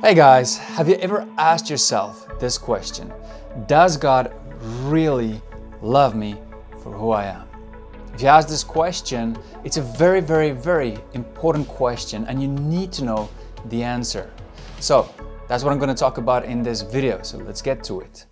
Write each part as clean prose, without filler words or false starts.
Hey guys, have you ever asked yourself this question? Does God really love me for who I am? If you ask this question, it's a very, very, very important question and you need to know the answer. So that's what I'm going to talk about in this video. So let's get to it.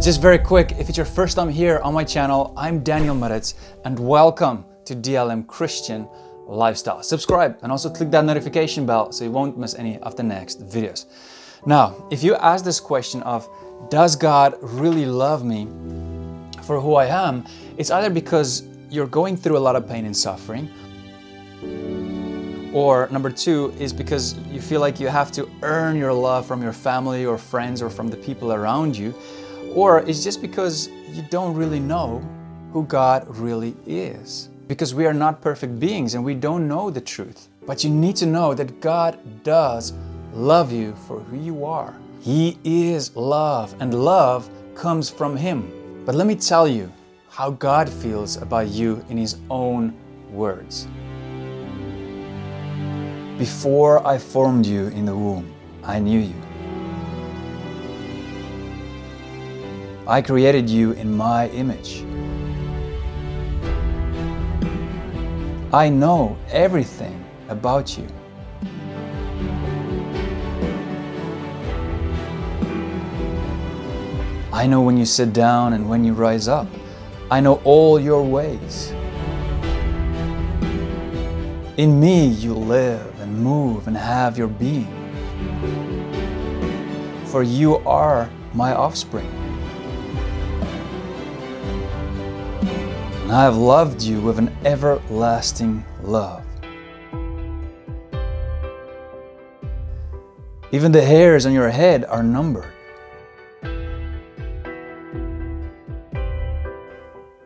Just very quick, if it's your first time here on my channel, I'm Daniel Maritz and welcome to DLM Christian Lifestyle. Subscribe and also click that notification bell so you won't miss any of the next videos. Now, if you ask this question of, does God really love me for who I am? It's either because you're going through a lot of pain and suffering, or number two is because you feel like you have to earn your love from your family or friends or from the people around you. Or it's just because you don't really know who God really is. Because we are not perfect beings and we don't know the truth. But you need to know that God does love you for who you are. He is love and love comes from Him. But let me tell you how God feels about you in His own words. Before I formed you in the womb, I knew you. I created you in my image. I know everything about you. I know when you sit down and when you rise up. I know all your ways. In me you live and move and have your being. For you are my offspring. And I have loved you with an everlasting love. Even the hairs on your head are numbered.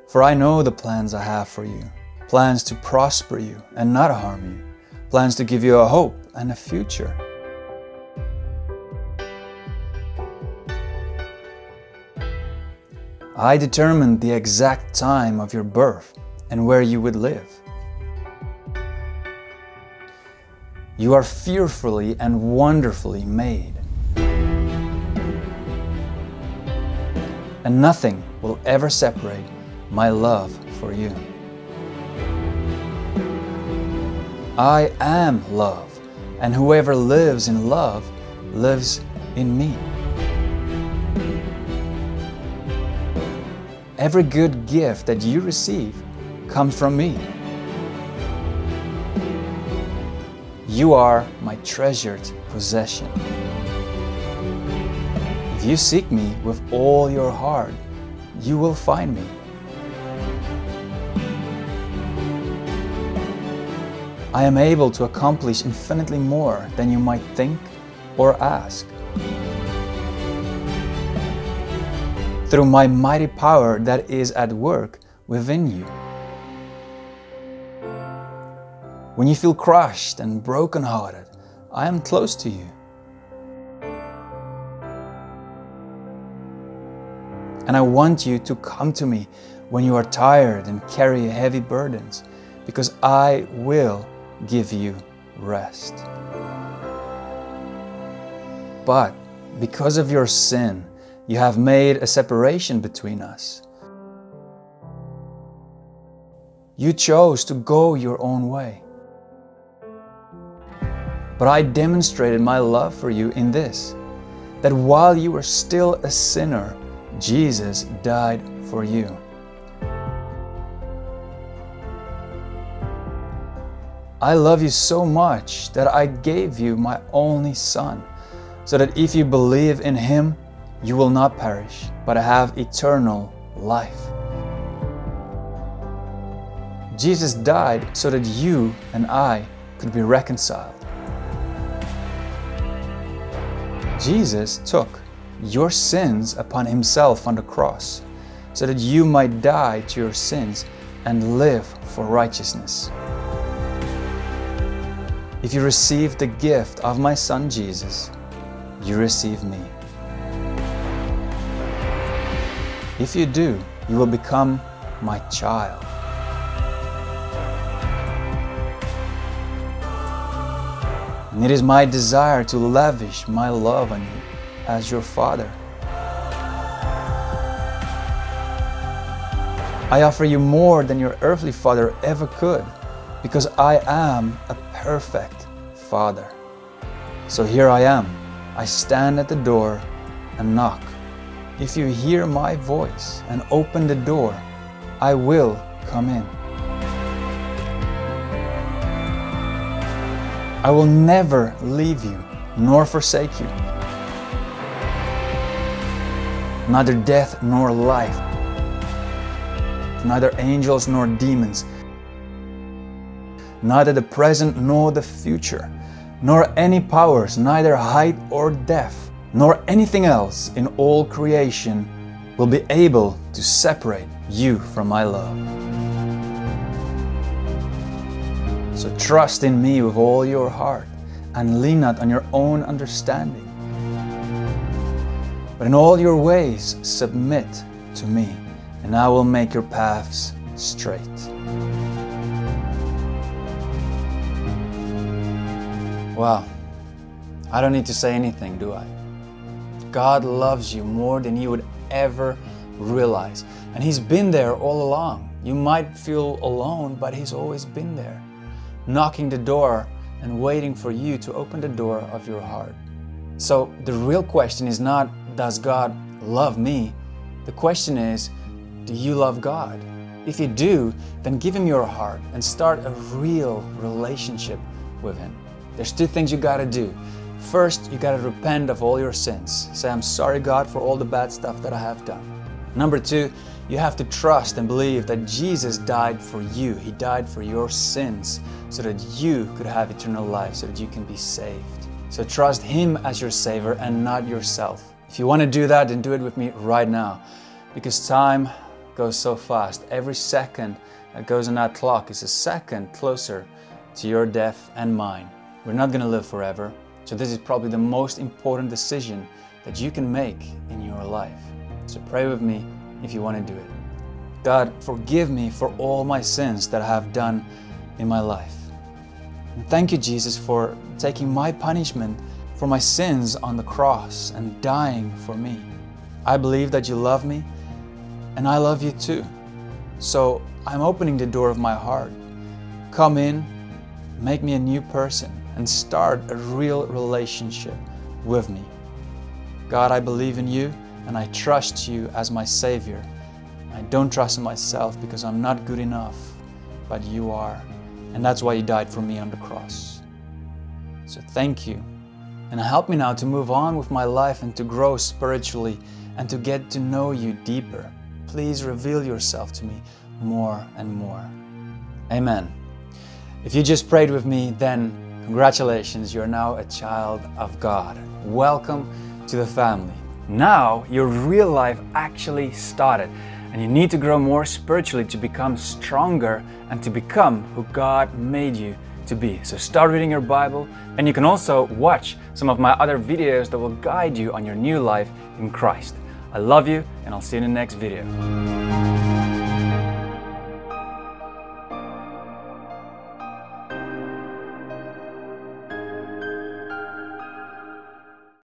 For I know the plans I have for you, plans to prosper you and not harm you, plans to give you a hope and a future. I determined the exact time of your birth and where you would live. You are fearfully and wonderfully made. And nothing will ever separate my love for you. I am love, and whoever lives in love lives in me. Every good gift that you receive comes from me. You are my treasured possession. If you seek me with all your heart, you will find me. I am able to accomplish infinitely more than you might think or ask. Through my mighty power that is at work within you. When you feel crushed and brokenhearted, I am close to you. And I want you to come to me when you are tired and carry heavy burdens, because I will give you rest. But because of your sin, you have made a separation between us. You chose to go your own way. But I demonstrated my love for you in this, that while you were still a sinner, Jesus died for you. I love you so much that I gave you my only Son, so that if you believe in Him, you will not perish, but have eternal life. Jesus died so that you and I could be reconciled. Jesus took your sins upon Himself on the cross, so that you might die to your sins and live for righteousness. If you receive the gift of my Son Jesus, you receive me. If you do, you will become my child. And it is my desire to lavish my love on you as your Father. I offer you more than your earthly father ever could, because I am a perfect Father. So here I am. I stand at the door and knock. If you hear my voice and open the door, I will come in. I will never leave you nor forsake you. Neither death nor life, neither angels nor demons, neither the present nor the future, nor any powers, neither height or depth, nor anything else in all creation will be able to separate you from my love. So trust in me with all your heart, and lean not on your own understanding. But in all your ways submit to me, and I will make your paths straight. Wow, I don't need to say anything, do I? God loves you more than you would ever realize. And He's been there all along. You might feel alone, but He's always been there, knocking the door and waiting for you to open the door of your heart. So the real question is not, does God love me? The question is, do you love God? If you do, then give Him your heart and start a real relationship with Him. There's two things you gotta do. First, you gotta repent of all your sins. Say, I'm sorry, God, for all the bad stuff that I have done. Number two, you have to trust and believe that Jesus died for you. He died for your sins so that you could have eternal life, so that you can be saved. So trust Him as your Savior and not yourself. If you want to do that, then do it with me right now, because time goes so fast. Every second that goes on that clock is a second closer to your death and mine. We're not going to live forever, so this is probably the most important decision that you can make in your life. So pray with me if you want to do it. God, forgive me for all my sins that I have done in my life. And thank you, Jesus, for taking my punishment for my sins on the cross and dying for me. I believe that you love me, and I love you too. So I'm opening the door of my heart. Come in, make me a new person, and start a real relationship with me. God, I believe in you, and I trust you as my Savior. I don't trust in myself because I'm not good enough, but you are. And that's why you died for me on the cross. So thank you. And help me now to move on with my life and to grow spiritually and to get to know you deeper. Please reveal yourself to me more and more. Amen. If you just prayed with me, then congratulations, you're now a child of God. Welcome to the family. Now your real life actually started, and you need to grow more spiritually to become stronger and to become who God made you to be. So start reading your Bible, and you can also watch some of my other videos that will guide you on your new life in Christ. I love you, and I'll see you in the next video.